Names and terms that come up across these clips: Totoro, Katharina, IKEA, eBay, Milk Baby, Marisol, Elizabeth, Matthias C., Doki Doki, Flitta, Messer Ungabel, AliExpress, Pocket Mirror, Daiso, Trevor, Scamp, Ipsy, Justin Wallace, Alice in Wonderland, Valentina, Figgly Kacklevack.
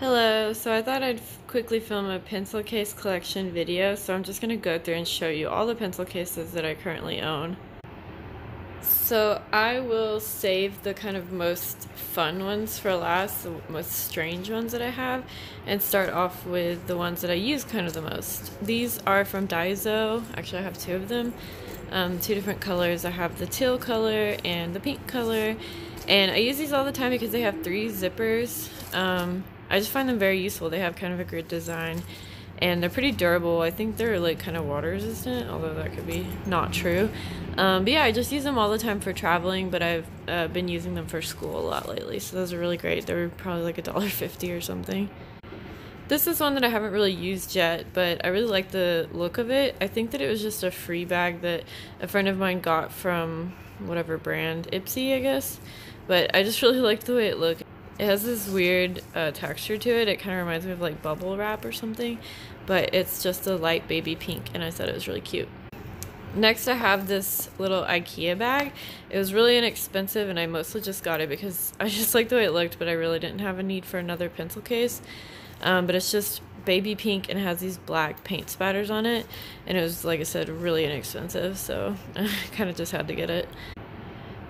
Hello, so I thought I'd quickly film a pencil case collection video, so I'm just going to go through and show you all the pencil cases that I currently own. So I will save the kind of most fun ones for last, the most strange ones that I have, and start off with the ones that I use kind of the most. These are from Daiso. Actually, I have two of them, two different colors. I have the teal color and the pink color, and I use these all the time because they have three zippers. I just find them very useful. They have kind of a grid design, and they're pretty durable. I think they're like kind of water resistant, although that could be not true. But yeah, I just use them all the time for traveling, but I've been using them for school a lot lately, so those are really great. They were probably like $1.50 or something. This is one that I haven't really used yet, but I really like the look of it. I think that it was just a free bag that a friend of mine got from whatever brand, Ipsy, I guess. But I just really liked the way it looked. It has this weird texture to it. It kind of reminds me of like bubble wrap or something, but it's just a light baby pink, and I thought it was really cute. Next, I have this little IKEA bag. It was really inexpensive, and I mostly just got it because I just liked the way it looked, but I really didn't have a need for another pencil case. But it's just baby pink and has these black paint spatters on it, and it was, like I said, really inexpensive, so I kind of just had to get it.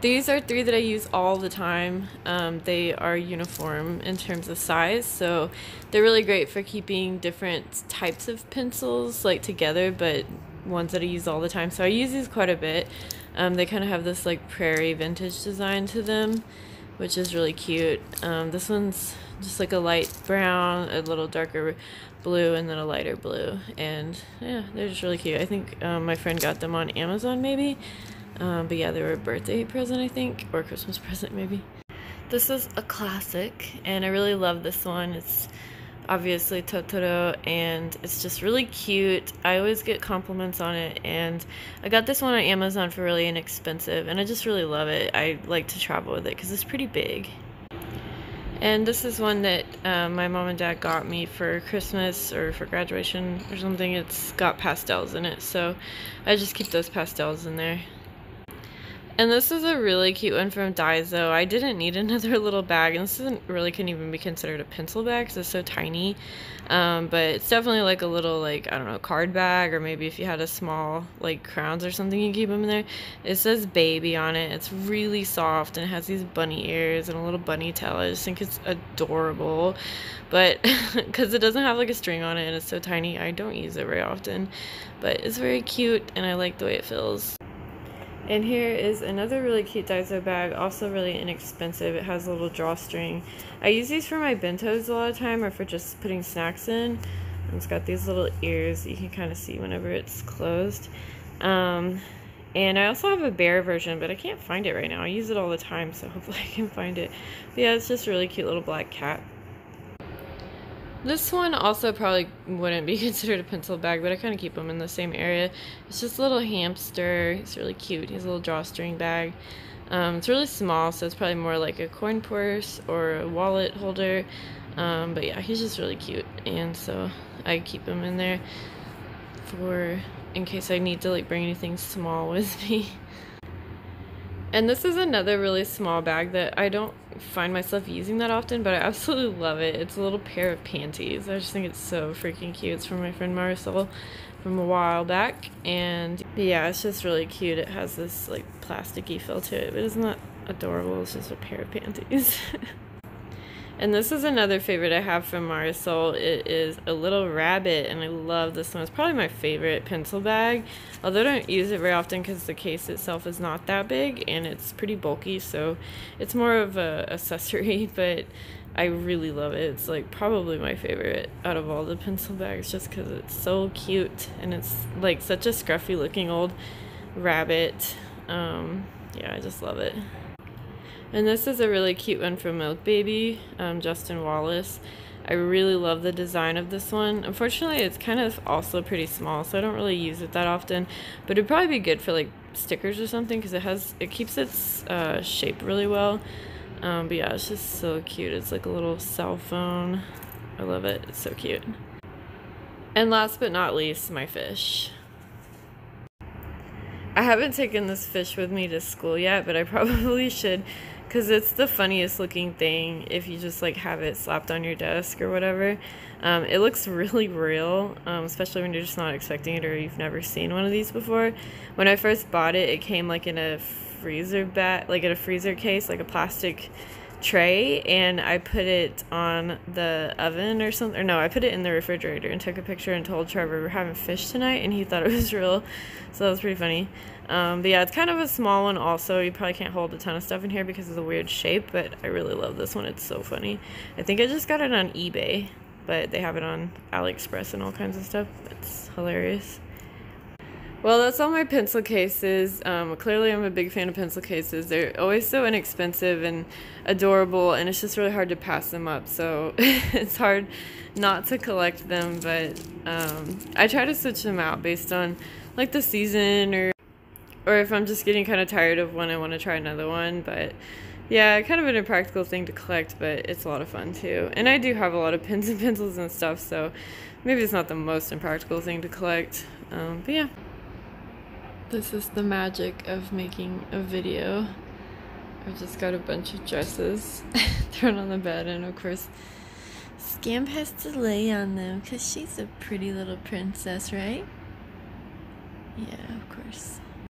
These are three that I use all the time. They are uniform in terms of size, so they're really great for keeping different types of pencils like together, but ones that I use all the time. So I use these quite a bit. They kind of have this like prairie vintage design to them, which is really cute. This one's just like a light brown, a little darker blue, and then a lighter blue. And yeah, they're just really cute. I think my friend got them on Amazon maybe. But yeah, they were a birthday present, I think, or Christmas present maybe. This is a classic, and I really love this one. It's obviously Totoro, and it's just really cute. I always get compliments on it, and I got this one on Amazon for really inexpensive, and I just really love it. I like to travel with it because it's pretty big. And this is one that my mom and dad got me for Christmas or for graduation or something. It's got pastels in it, so I just keep those pastels in there. And this is a really cute one from Daiso. I didn't need another little bag, and this isn't really can even be considered a pencil bag because it's so tiny. But it's definitely like a little, like, I don't know, card bag, or maybe if you had a small, like, crowns or something, you keep them in there. It says baby on it. It's really soft, and it has these bunny ears and a little bunny tail. I just think it's adorable. But because it doesn't have, like, a string on it and it's so tiny, I don't use it very often. But it's very cute, and I like the way it feels. And here is another really cute Daiso bag, also really inexpensive. It has a little drawstring. I use these for my bentos a lot of time, or for just putting snacks in. And it's got these little ears that you can kind of see whenever it's closed. And I also have a bear version, but I can't find it right now. I use it all the time, so hopefully I can find it. But yeah, it's just a really cute little black cat. This one also probably wouldn't be considered a pencil bag, but I kind of keep them in the same area. It's just a little hamster. It's really cute. He has a little drawstring bag. It's really small, so it's probably more like a coin purse or a wallet holder. But yeah, he's just really cute, and so I keep him in there for in case I need to like bring anything small with me. And this is another really small bag that I don't find myself using that often, but I absolutely love it. It's a little pair of panties. I just think it's so freaking cute. It's from my friend Marisol from a while back, and yeah, it's just really cute. It has this like plasticky feel to it, but isn't that adorable? It's just a pair of panties. And this is another favorite I have from Marisol. It is a little rabbit, and I love this one. It's probably my favorite pencil bag, although I don't use it very often because the case itself is not that big, and it's pretty bulky, so it's more of an accessory, but I really love it. It's like probably my favorite out of all the pencil bags just because it's so cute, and it's like such a scruffy looking old rabbit. Yeah, I just love it. And this is a really cute one from Milk Baby, Justin Wallace. I really love the design of this one. Unfortunately, it's kind of also pretty small, so I don't really use it that often. But it'd probably be good for like stickers or something because it keeps its shape really well. But yeah, it's just so cute. It's like a little cell phone. I love it. It's so cute. And last but not least, my fish. I haven't taken this fish with me to school yet, but I probably should because it's the funniest looking thing if you just like have it slapped on your desk or whatever. It looks really real, especially when you're just not expecting it or you've never seen one of these before. When I first bought it, it came like in a freezer bag, like in a freezer case, like a plastic tray, and I put it on the oven or something, or no, I put it in the refrigerator and took a picture and told Trevor we're having fish tonight, and he thought it was real, so that was pretty funny. But yeah, it's kind of a small one also. You probably can't hold a ton of stuff in here because of the weird shape, but I really love this one. It's so funny. I think I just got it on eBay, but they have it on AliExpress and all kinds of stuff. It's hilarious. Well, that's all my pencil cases. Clearly I'm a big fan of pencil cases. They're always so inexpensive and adorable, and it's just really hard to pass them up, so it's hard not to collect them, but I try to switch them out based on like the season, or if I'm just getting kind of tired of one, I want to try another one. But yeah, kind of an impractical thing to collect, but it's a lot of fun too. And I do have a lot of pens and pencils and stuff, so maybe it's not the most impractical thing to collect, but yeah. This is the magic of making a video. I've just got a bunch of dresses thrown on the bed, and of course Scamp has to lay on them because she's a pretty little princess, right? Yeah, of course.